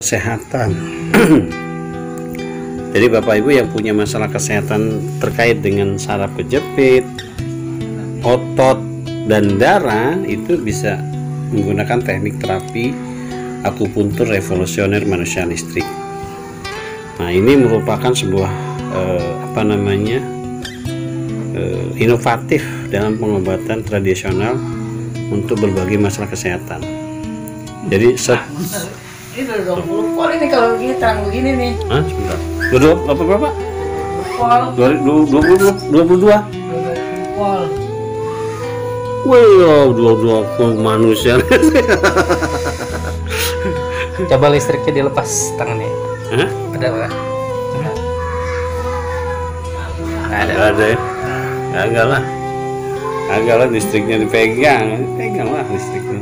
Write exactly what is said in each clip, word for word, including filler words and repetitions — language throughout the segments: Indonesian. Kesehatan. Jadi Bapak Ibu yang punya masalah kesehatan terkait dengan saraf kejepit, otot dan darah itu bisa menggunakan teknik terapi akupuntur revolusioner manusia listrik. Nah, ini merupakan sebuah eh, apa namanya eh, inovatif dalam pengobatan tradisional untuk berbagai masalah kesehatan. Jadi set ini udah dua puluh kol ini kalau begini, terang begini nih. Hah, sebentar. Udah berapa berapa? dua puluh dua kol. Wih, dua puluh dua kol manusia. Coba listriknya dilepas tangannya. Hah? Ada enggak? Ada. Ada. Enggak lah. Enggak lah listriknya dipegang. Pegang lah listriknya.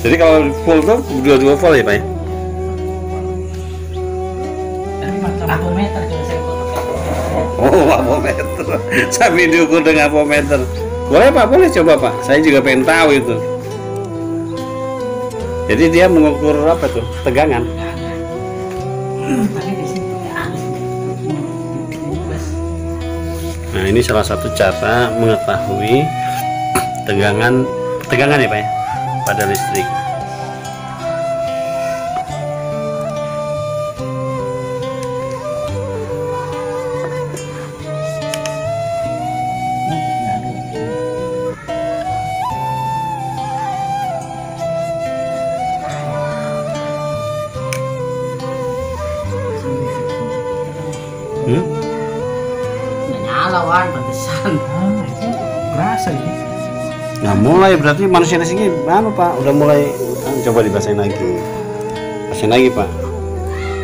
Jadi kalau full tuh dua puluh dua volt ya Pak ya? Apometer juga saya ikut. Oh, apometer. Sampai diukur dengan apometer. Boleh Pak, boleh coba Pak. Saya juga pengen tahu itu. Jadi dia mengukur apa tuh? Tegangan. Nah, ini salah satu cara mengetahui tegangan tegangan ya Pak ya? Pada listrik. Hmm? Nyala Wan, pantesan. Ah, itu kerasa ya. Nah, mulai berarti manusia listriknya mana Pak? Udah mulai. Coba dibasahin lagi. Basahin lagi Pak.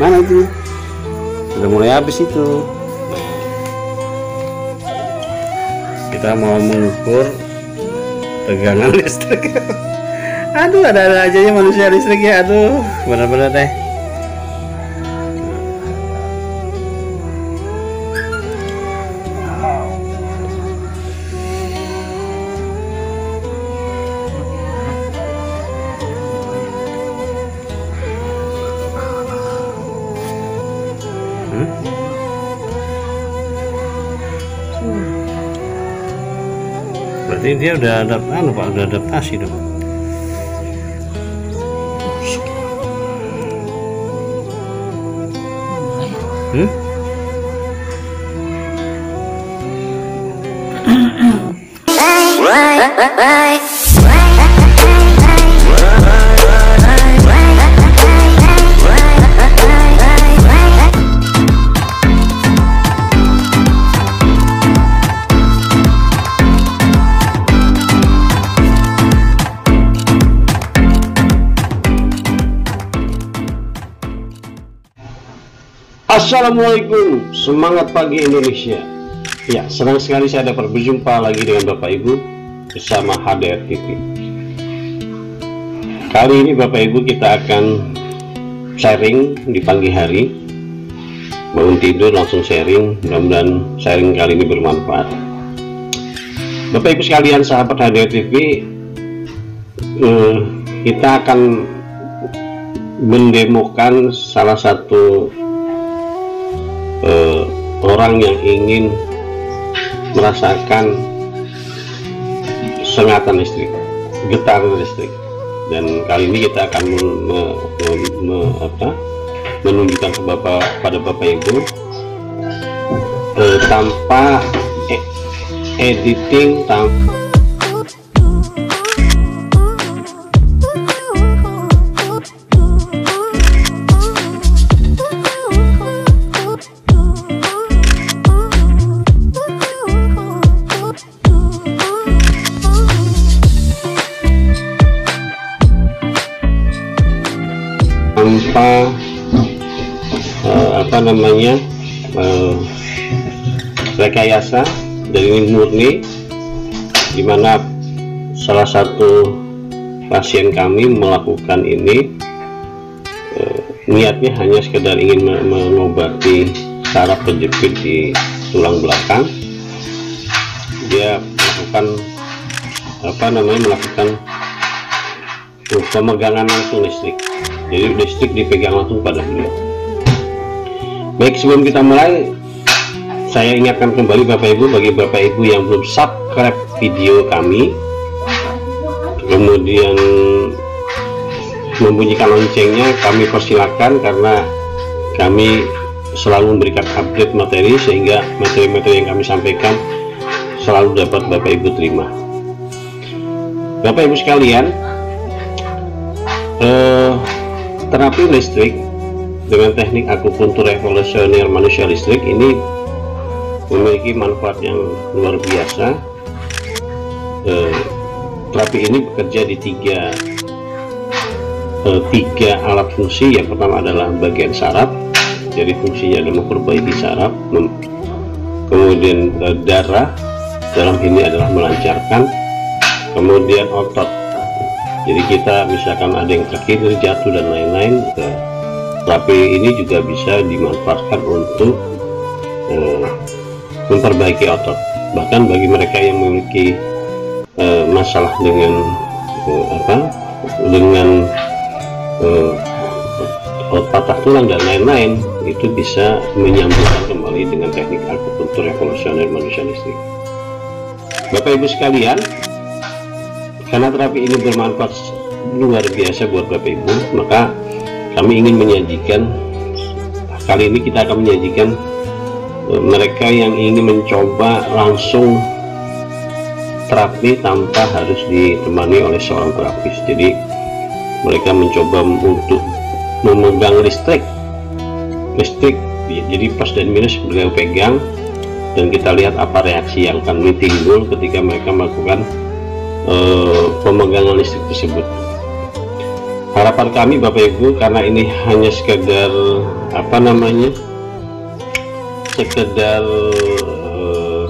Mana itu? Udah mulai habis itu. Kita mau mengukur tegangan listrik. Aduh, ada-ada aja ya manusia listrik ya. Aduh, benar-benar deh. Berarti dia udah adaptasi, Pak, udah adaptasi dong. Hmm? Assalamualaikum, semangat pagi Indonesia. Ya, senang sekali saya dapat berjumpa lagi dengan Bapak Ibu bersama H D R T V. Kali ini Bapak Ibu kita akan sharing di pagi hari. Bangun tidur langsung sharing, mudah-mudahan sharing kali ini bermanfaat. Bapak Ibu sekalian sahabat H D R T V, eh, kita akan mendemokan salah satu Uh, orang yang ingin merasakan sengatan listrik, getaran listrik, dan kali ini kita akan me, me, me, apa, menunjukkan ke bapak, pada bapak ibu uh, tanpa e editing, tanpa tanpa uh, apa namanya uh, rekayasa, dari murni, dimana salah satu pasien kami melakukan ini uh, niatnya hanya sekedar ingin mengobati saraf kejepit di tulang belakang. Dia melakukan apa namanya melakukan tuh pemegangan langsung listrik, jadi listrik dipegang langsung pada beliau. Baik, sebelum kita mulai saya ingatkan kembali Bapak Ibu, bagi Bapak Ibu yang belum subscribe video kami kemudian membunyikan loncengnya, kami persilakan karena kami selalu memberikan update materi sehingga materi-materi yang kami sampaikan selalu dapat Bapak Ibu terima. Bapak Ibu sekalian, eh, terapi listrik dengan teknik akupuntur revolusioner manusia listrik ini memiliki manfaat yang luar biasa. Eh, terapi ini bekerja di tiga eh, tiga alat fungsi. Yang pertama adalah bagian saraf, jadi fungsinya adalah memperbaiki saraf. Kemudian eh, darah, dalam ini adalah melancarkan. Kemudian otot, jadi kita misalkan ada yang terkilir, jatuh dan lain-lain, terapi ini juga bisa dimanfaatkan untuk eh, memperbaiki otot. Bahkan bagi mereka yang memiliki eh, masalah dengan eh, apa dengan eh, patah tulang dan lain-lain, itu bisa menyambungkan kembali dengan teknik akupunktur revolusioner manusia listrik. Bapak Ibu sekalian, karena terapi ini bermanfaat luar biasa buat Bapak Ibu, maka kami ingin menyajikan, kali ini kita akan menyajikan mereka yang ingin mencoba langsung terapi tanpa harus ditemani oleh seorang terapis. Jadi mereka mencoba untuk memegang listrik listrik jadi plus dan minus beliau pegang, dan kita lihat apa reaksi yang akan timbul ketika mereka melakukan pemegangan listrik tersebut. Harapan kami Bapak Ibu, karena ini hanya sekedar apa namanya sekedar uh,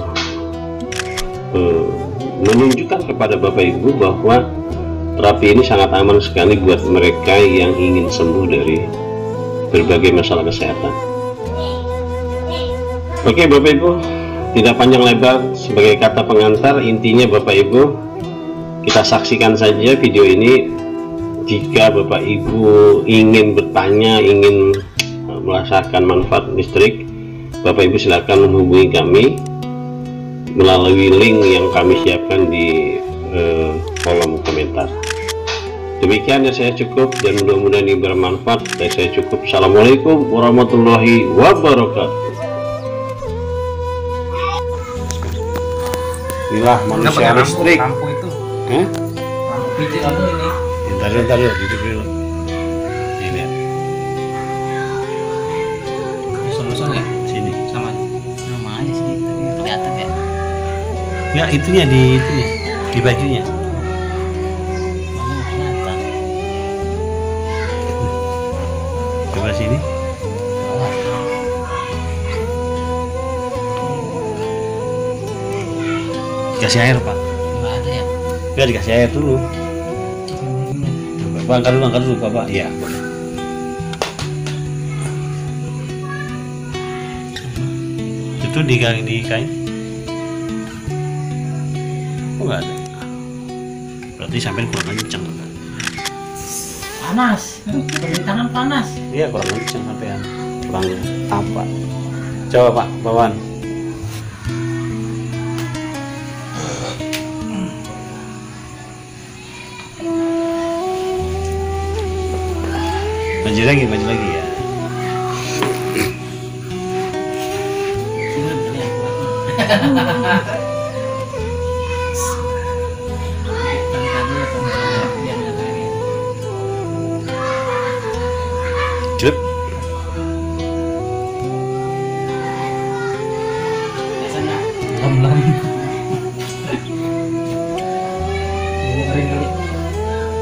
uh, menunjukkan kepada Bapak Ibu bahwa terapi ini sangat aman sekali buat mereka yang ingin sembuh dari berbagai masalah kesehatan. Oke Bapak Ibu, tidak panjang lebar sebagai kata pengantar, intinya Bapak Ibu, kita saksikan saja video ini. Jika Bapak Ibu ingin bertanya, ingin merasakan manfaat listrik, Bapak Ibu silakan menghubungi kami melalui link yang kami siapkan di eh, kolom komentar. Demikian dari saya cukup, dan mudah-mudahan ini bermanfaat. Dari saya cukup. Assalamualaikum warahmatullahi wabarakatuh. Inilah manusia listrik. Hmm? Pijit aku ini. Entar entar ya, gitu dulu. Ini. Sama-sama ya? Sini. Sama. Sama aja sini. Kelihatan ya? Ya, itunya di itunya, di bajunya. Kelihatan. Coba sini. Kasih air, Pak. Enggak ada ya? Biar dikasih air dulu. Coba angkat dulu, angkat dulu Bapak. Iya, boleh. Itu di kain, di kain. Oh, enggak ada. Berarti sampai kurang kencang. Panas. Dari tangan panas. Iya, kurang kencang sampean. Kurang tampak. Coba Pak, bawaan. Maju lagi, maju lagi ya. Cukup.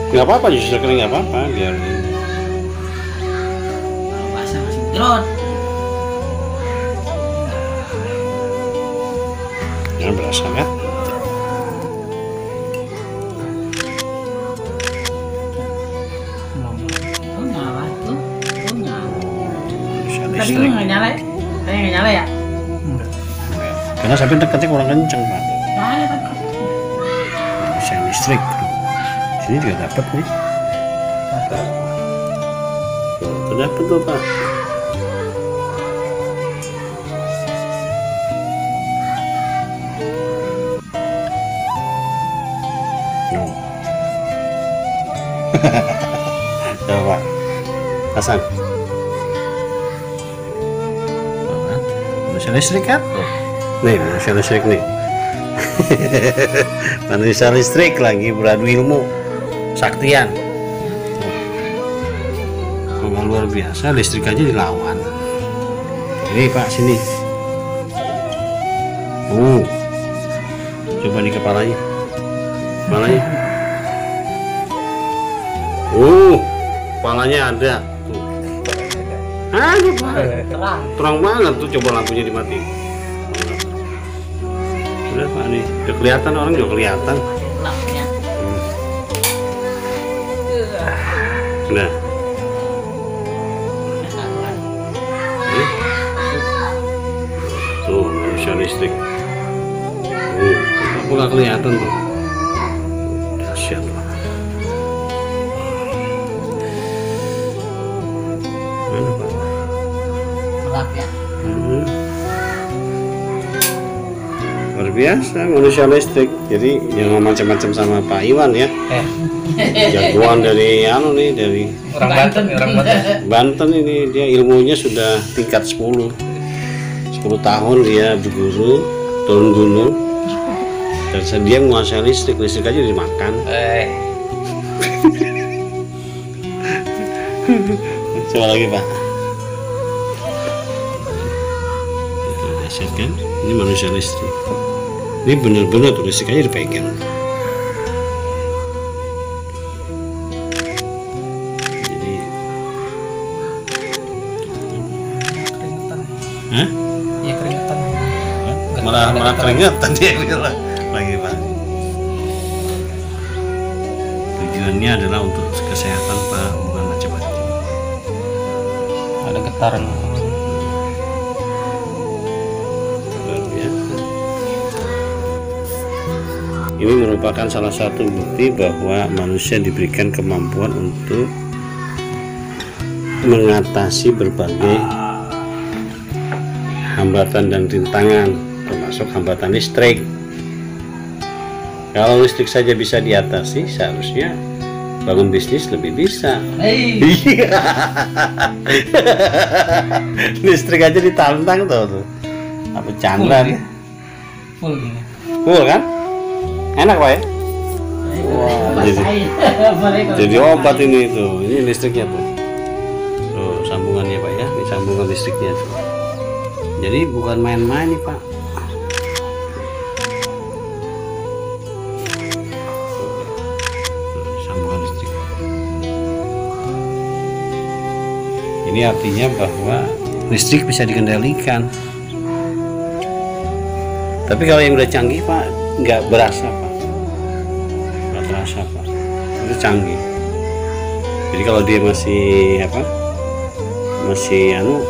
Nggak apa-apa, justru kering nggak apa-apa biar. Drone. Jangan berasa ya. Oh, nyala tuh. Oh, nyala. Tadi nggak nyala ya? Tadi nggak nyala ya? Enggak. Karena sampai dekatnya kurang kenceng, Pak. Nah, listrik. Sini juga dapat nih. Kenapa tuh Pak? Coba Hasan. Bisa listrik kan? Nih, bisa listrik nih. Manusia listrik lagi beradu ilmu saktian. Memang luar biasa, listrik aja dilawan. Ini Pak, sini. Uh, coba di kepalanya. Kepalanya. Uh, kepalanya ada. Tuh. Ada Pak. Terang. Terang banget tuh, coba lampunya dimatiin. Udah Pak nih, udah kelihatan, orang juga kelihatan. Nah, ini tuh manusia listrik. Tuh, aku nggak kelihatan tuh. Dahsyat lah. Mana Pak? Gelap ya. Hmm. Luar biasa manusia listrik. Jadi jangan macam-macam sama Pak Iwan ya. Eh. Jagoan dari anu nih, dari orang Banten, orang Banten. Banten ini dia ilmunya sudah tingkat sepuluh. sepuluh tahun dia berguru turun gunung. Dan dia menguasai listrik, listrik aja dimakan. Eh. Coba lagi, Pak. Kan? Ini manusia listrik. Ini benar-benar tuh listriknya dipegang. Jadi, hah? Ya keringetan. Malah malah keringetan dia bilang lagi Pak. Tujuannya adalah untuk kesehatan Pak, bukan macam-macam. Ada getaran. Ini merupakan salah satu bukti bahwa manusia diberikan kemampuan untuk mengatasi berbagai hambatan dan rintangan, termasuk hambatan listrik. Kalau listrik saja bisa diatasi, seharusnya bangun bisnis lebih bisa. Hey. Listrik aja ditantang tuh, tuh. Apa canda nih? Full gini. Full kan? Enak Pak ya? Wah, jadi, jadi obat ini tuh, ini listriknya tuh. Tuh sambungannya Pak ya, ini sambungan listriknya tuh. Jadi bukan main-main nih Pak. Tuh, sambungan listrik. Ini artinya bahwa listrik bisa dikendalikan. Tapi kalau yang udah canggih Pak, nggak berasa Pak. Nggak terasa Pak. Itu canggih. Jadi kalau dia masih apa? Masih anu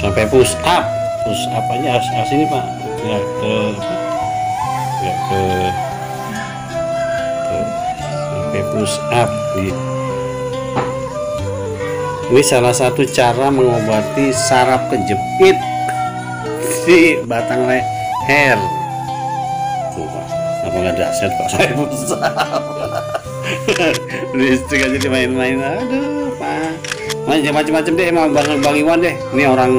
sampai push up, push up aja harus harus ini Pak. Ya ke ya ke push up. Ini salah satu cara mengobati saraf kejepit di batang leher. Tuh Pak, apa nggak dahsyat Pak? Saya push up. Listrik aja dimain-main. Aduh Pak, macam-macam deh emang Bang, Bang Iwan deh. Ini orang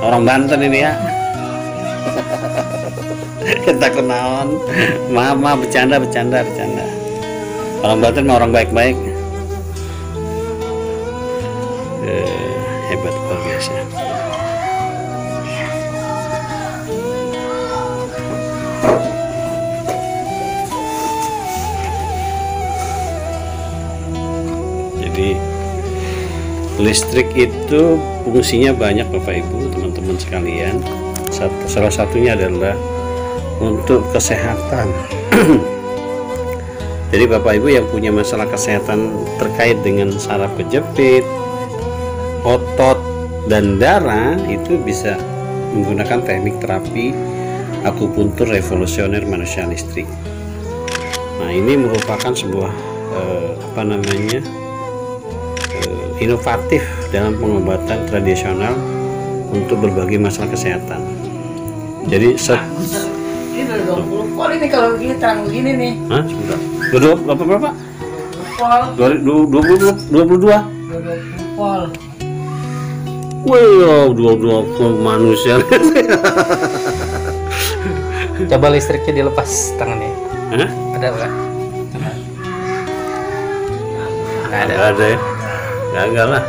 orang Banten ini ya. Kita kenaon. Maaf maaf, bercanda bercanda bercanda. Orang Banten mah orang baik-baik. Eh, hebat luar biasa. Jadi listrik itu fungsinya banyak Bapak Ibu, teman-teman sekalian. Salah satunya adalah untuk kesehatan. Jadi Bapak Ibu yang punya masalah kesehatan terkait dengan saraf kejepit, otot dan darah itu bisa menggunakan teknik terapi akupuntur revolusioner manusia listrik. Nah, ini merupakan sebuah eh, apa namanya eh, inovatif dalam pengobatan tradisional untuk berbagai masalah kesehatan. Jadi set ini udah dua puluh pol ini kalau begini terang begini nih. Hah, sebentar. Dua berapa berapa? dua puluh dua pol. Wow, dua puluh dua pol manusia. Coba listriknya dilepas tangannya. Hah? Ada enggak? Enggak ada. Ada ya? Gagal lah.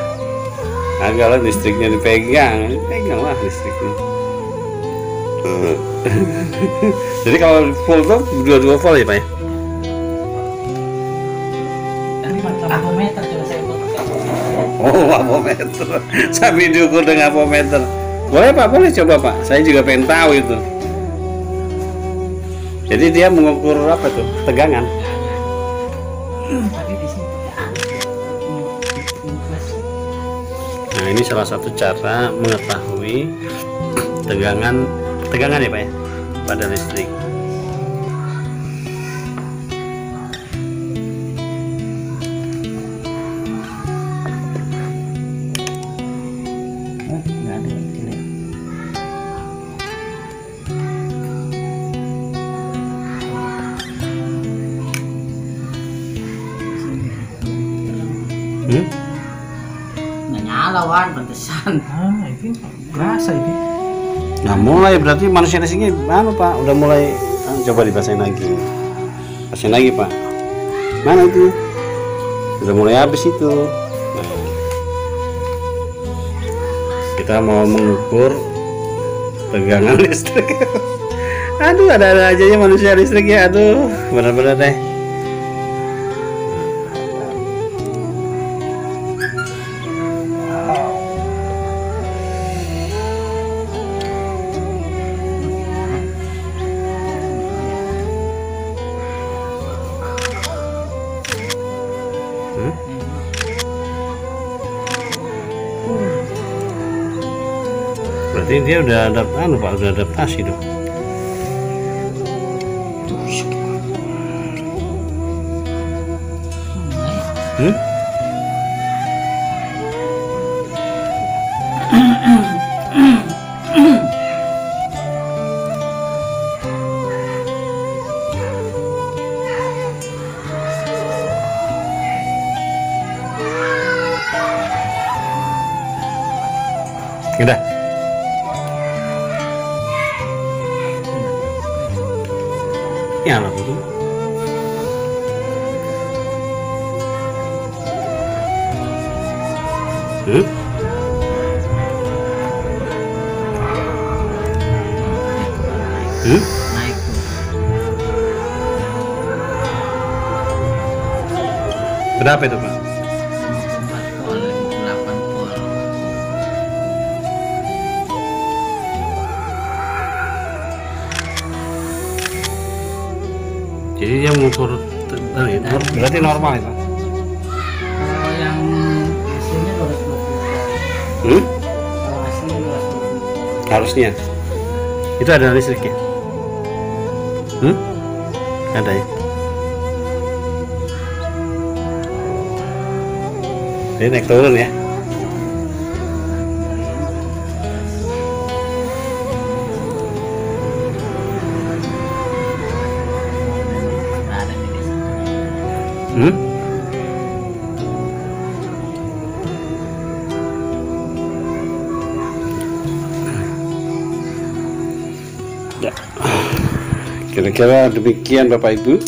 Gagal lah listriknya dipegang. Pegang lah listriknya. Jadi kalau full tuh dua puluh dua volt ya, Pak ya? Apometer coba saya ikut. Oh, apometer. Saya diukur dengan apometer. Boleh Pak, boleh coba Pak. Saya juga pengen tahu itu. Jadi dia mengukur apa tuh? Tegangan. Nah, ini salah satu cara mengetahui tegangan tegangan ya Pak ya pada listrik. Hmm? Nggak nyala Wan, pantesan. Ah, ini berasa ini. Nah, mulai berarti manusia listriknya mana Pak? Udah mulai. Ah, coba dipasain lagi. Pasain lagi Pak. Mana itu? Udah mulai habis itu. Nah. Kita mau mengukur tegangan listrik. Aduh, ada-ada aja ya manusia listrik ya. Aduh, benar-benar deh. Berarti dia udah adaptasi, Pak, udah adaptasi dong. Hmm? Udah. Ya lah itu. Hmm? Hmm? Naik. Berapa itu, Pak? Jadi dia mengukur dari nah, berarti normal ya Pak? Kalau yang aslinya dua ratus dua puluh. Hmm? Kalau aslinya dua ratus dua puluh. Harusnya? Itu ada listriknya? Hmm? Ada ya? Jadi naik turun ya? Hmm? Ya, kira-kira demikian Bapak Ibu.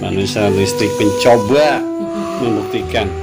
Manusia listrik mencoba membuktikan